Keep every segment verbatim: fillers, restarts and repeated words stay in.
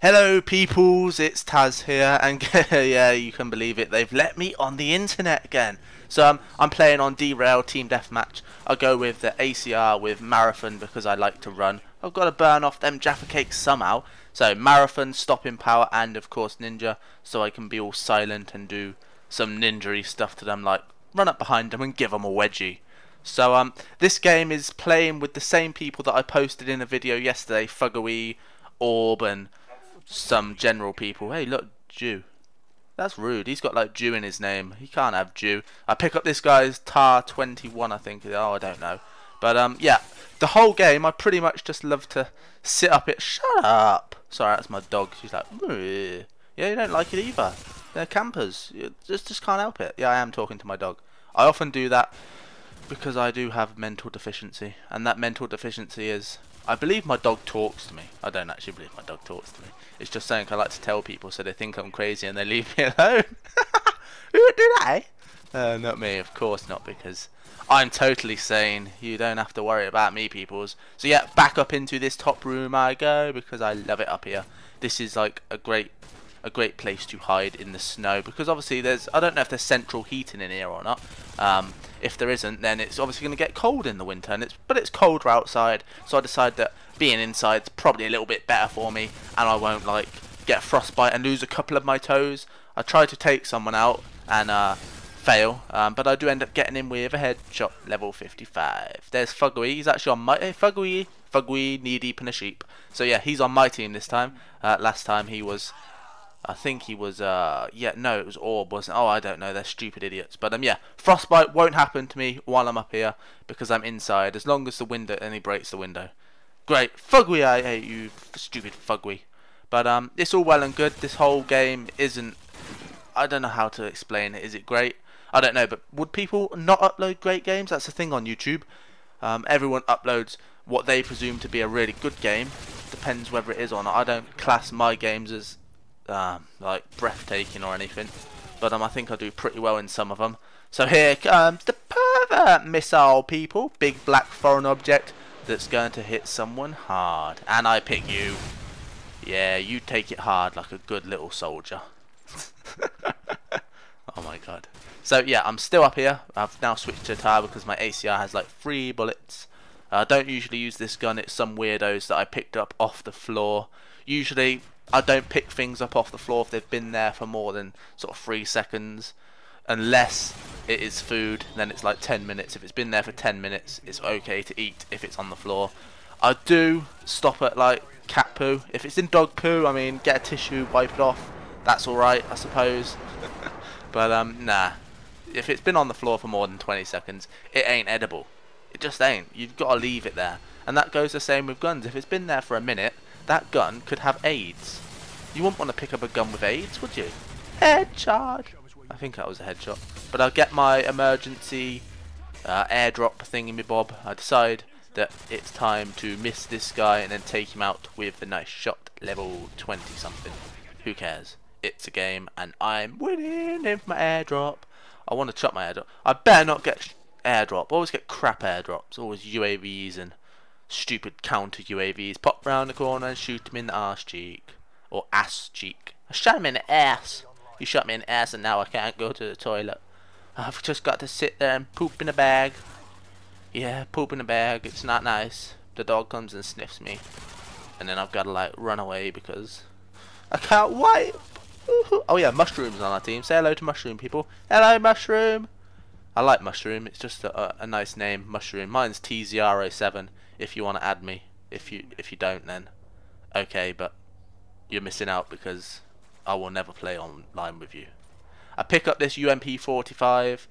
Hello peoples, it's Taz here, and yeah, you can believe it, they've let me on the internet again. So um, I'm playing on D-Rail, Team Deathmatch. I go with the A C R with Marathon because I like to run. I've got to burn off them Jaffa Cakes somehow. So Marathon, Stopping Power, and of course Ninja, so I can be all silent and do some ninja-y stuff to them, like run up behind them and give them a wedgie. So um, this game is playing with the same people that I posted in a video yesterday, Fuggerwee, Orb, and some general people. Hey, look, Jew. That's rude. He's got like Jew in his name. He can't have Jew. I pick up this guy's Tar twenty-one, I think. Oh, I don't know. But um, yeah, the whole game I pretty much just love to sit up it. Shut up. Sorry, that's my dog. She's like, Meh. Yeah, you don't like it either. They're campers. You just just can't help it. Yeah, I am talking to my dog. I often do that because I do have mental deficiency, and that mental deficiency is, I believe my dog talks to me. I don't actually believe my dog talks to me. It's just something I like to tell people so they think I'm crazy and they leave me alone. Who would do that, eh? Uh, not me, of course not, because I'm totally sane. You don't have to worry about me, peoples. So yeah, back up into this top room I go because I love it up here. This is like a great a great place to hide in the snow, because obviously there's, I don't know if there's central heating in here or not. Um, if there isn't, then it's obviously going to get cold in the winter, and it's but it's colder outside, so I decide that being inside's probably a little bit better for me, and I won't like get frostbite and lose a couple of my toes. I try to take someone out and uh, fail, um, but I do end up getting him with a headshot, level fifty-five. There's Fuggerwee. He's actually on my hey, Fuggerwee, Fuggerwee, knee deep in a sheep. So yeah, he's on my team this time. Uh, last time he was, I think he was, uh, yeah, no, it was Orb, wasn't it? Oh, I don't know, they're stupid idiots. But, um, yeah, frostbite won't happen to me while I'm up here because I'm inside, as long as the window, and he breaks the window. Great. Fuggerwee, I hate you, stupid Fuggerwee. But, um, it's all well and good. This whole game isn't, I don't know how to explain it. Is it great? I don't know, but would people not upload great games? That's the thing on YouTube. Um, everyone uploads what they presume to be a really good game. Depends whether it is or not. I don't class my games as Um, like breathtaking or anything, but um, I think I do pretty well in some of them. So here comes the pervert missile, people. Big black foreign object that's going to hit someone hard, and I pick you. Yeah, you take it hard like a good little soldier. Oh my god. So yeah, I'm still up here. I've now switched to a tire because my A C R has like three bullets. I uh, don't usually use this gun. It's some weirdos that I picked up off the floor. Usually I don't pick things up off the floor if they've been there for more than sort of three seconds, unless it is food. Then it's like ten minutes. If it's been there for ten minutes, it's okay to eat if it's on the floor. I do stop at like cat poo. If it's in dog poo, I mean, get a tissue, wipe it off. That's all right, I suppose. But um, nah. If it's been on the floor for more than twenty seconds, it ain't edible. It just ain't. You've got to leave it there. And that goes the same with guns. If it's been there for a minute, that gun could have AIDS. You wouldn't want to pick up a gun with AIDS, would you? Headshot! I think that was a headshot. But I'll get my emergency uh, airdrop thingy me bob. I decide that it's time to miss this guy and then take him out with a nice shot, level twenty something. Who cares? It's a game and I'm winning with my airdrop. I want to chop my airdrop. I better not get airdrop. I always get crap airdrops. Always U A Vs and stupid counter U A Vs. Pop round the corner and shoot him in the arse cheek. Or ass cheek. I shot him in the ass. You shot me in the ass and now I can't go to the toilet. I've just got to sit there and poop in a bag. Yeah, poop in a bag. It's not nice. The dog comes and sniffs me. And then I've got to like run away because I can't wipe. Oh yeah, Mushroom's on our team. Say hello to Mushroom, people. Hello, Mushroom. I like Mushroom. It's just a, a nice name, Mushroom. Mine's T Z R O seven if you want to add me. If you if you don't, then okay, but you're missing out because I will never play online with you. I pick up this U M P forty-five.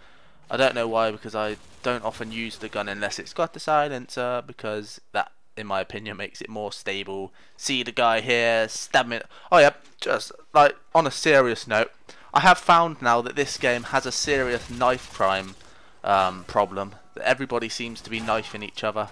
I don't know why, because I don't often use the gun unless it's got the silencer, because that, in my opinion, makes it more stable. See the guy here, stab me. Oh yeah, just like on a serious note, I have found now that this game has a serious knife crime um, problem. That everybody seems to be knifing each other.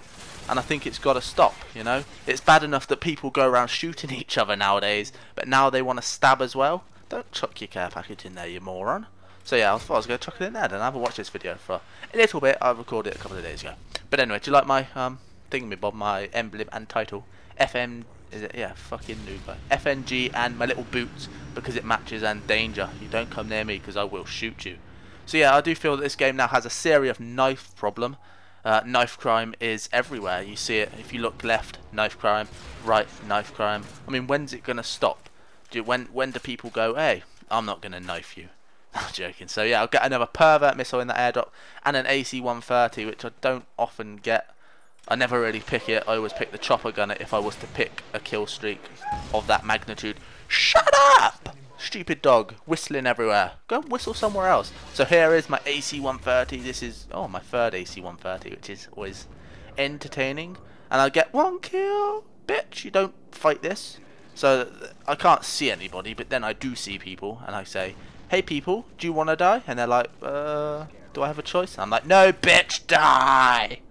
And I think it's got to stop, you know. It's bad enough that people go around shooting each other nowadays, but now they want to stab as well. Don't chuck your care package in there, you moron. So yeah, I thought I was going to chuck it in there, and I haven't watched this video for a little bit. I recorded it a couple of days ago. But anyway, do you like my um, thing, my Bob, my emblem and title? F M Is it? Yeah, fucking Nuba. F N G and my little boots because it matches, and danger. You don't come near me because I will shoot you. So yeah, I do feel that this game now has a serious knife problem. Uh, knife crime is everywhere. You see it if you look left, knife crime, right, knife crime. I mean, when's it gonna stop? Do when when do people go, hey, I'm not gonna knife you? I'm joking. So yeah, I'll get another pervert missile in the airdrop and an A C one thirty, which I don't often get. I never really pick it. I always pick the chopper gunner if I was to pick a kill streak of that magnitude. Shut up! Stupid dog, whistling everywhere. Go whistle somewhere else. So here is my A C one thirty. This is, oh, my third A C one thirty, which is always entertaining. And I get one kill. Bitch, you don't fight this. So I can't see anybody, but then I do see people, and I say, hey people, do you want to die? And they're like, uh, do I have a choice? And I'm like, no, bitch, die!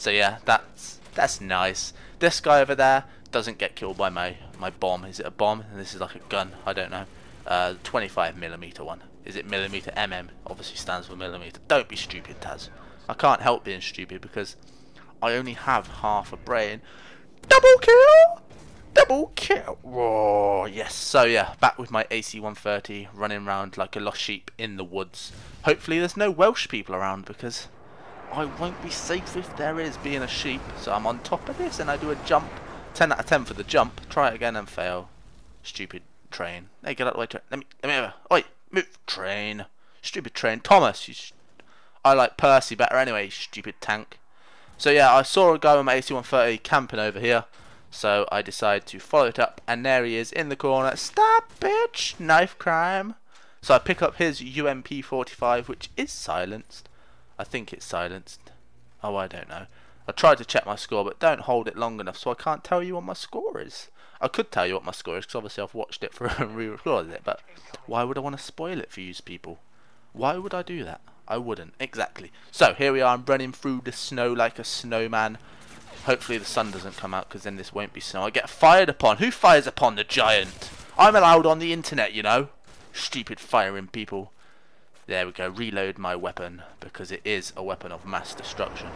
So yeah, that's that's nice. This guy over there doesn't get killed by my, my bomb. Is it a bomb? And this is like a gun. I don't know. Uh, twenty-five millimeter one. Is it millimeter? M M obviously stands for millimeter. Don't be stupid, Taz. I can't help being stupid because I only have half a brain. Double kill! Double kill! Oh, yes. So yeah, back with my A C one thirty running around like a lost sheep in the woods. Hopefully there's no Welsh people around because I won't be safe if there is, being a sheep. So I'm on top of this and I do a jump. ten out of ten for the jump. Try it again and fail. Stupid train. Hey, get out of the way, train. Let me, let me over. Oi, move, train. Stupid train. Thomas, you st I like Percy better anyway, stupid tank. So yeah, I saw a guy with my A C one thirty camping over here. So I decided to follow it up, and there he is in the corner. Stop, bitch! Knife crime. So I pick up his U M P forty-five, which is silenced. I think it's silenced. Oh, I don't know. I tried to check my score, but don't hold it long enough, so I can't tell you what my score is. I could tell you what my score is, because obviously I've watched it through and re-recorded it, but why would I want to spoil it for you people? Why would I do that? I wouldn't, exactly. So, here we are, I'm running through the snow like a snowman. Hopefully the sun doesn't come out, because then this won't be snow. I get fired upon. Who fires upon the giant? I'm allowed on the internet, you know. Stupid firing people. There we go, reload my weapon, because it is a weapon of mass destruction,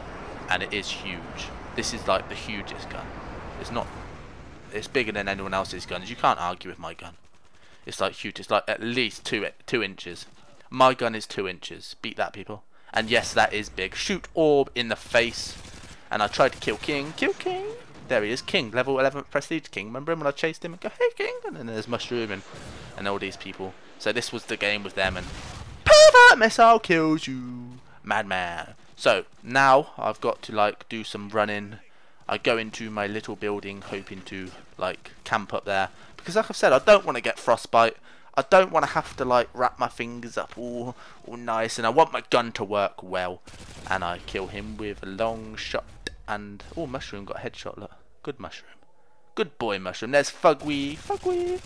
and it is huge. This is like the hugest gun. It's not, it's bigger than anyone else's guns. You can't argue with my gun. It's like huge, it's like at least two, two inches. My gun is two inches, beat that people. And yes, that is big. Shoot Orb in the face, and I tried to kill King, kill King. There he is, King, level eleventh prestige King. Remember him when I chased him and go, hey King, and then there's Mushroom and, and all these people. So this was the game with them, and that missile kills you, madman. So now I've got to like do some running. I go into my little building hoping to like camp up there, because like I've said, I don't want to get frostbite. I don't want to have to like wrap my fingers up all, all nice, and I want my gun to work well. And I kill him with a long shot, and oh, Mushroom got a headshot, look. Good Mushroom. Good boy Mushroom. There's Fuggerwee, Fuggerwee.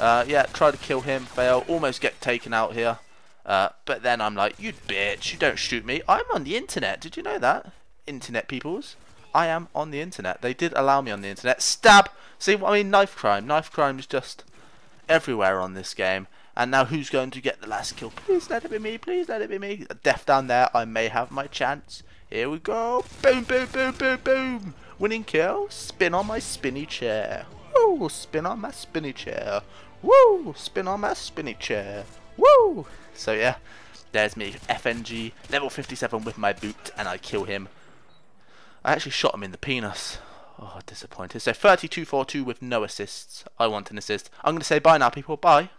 Uh, yeah, try to kill him, fail, almost get taken out here. Uh, but then I'm like, you bitch, you don't shoot me. I'm on the internet. Did you know that? Internet peoples. I am on the internet. They did allow me on the internet. Stab! See what I mean? Knife crime. Knife crime is just everywhere on this game. And now who's going to get the last kill? Please let it be me. Please let it be me. Death down there. I may have my chance. Here we go. Boom, boom, boom, boom, boom. Winning kill. Spin on my spinny chair. Woo! Spin on my spinny chair. Woo! Spin on my spinny chair. Woo! So yeah, there's me, F N G, level fifty-seven with my boot, and I kill him. I actually shot him in the penis. Oh, disappointed. So thirty-two forty-two with no assists. I want an assist. I'm going to say bye now, people. Bye.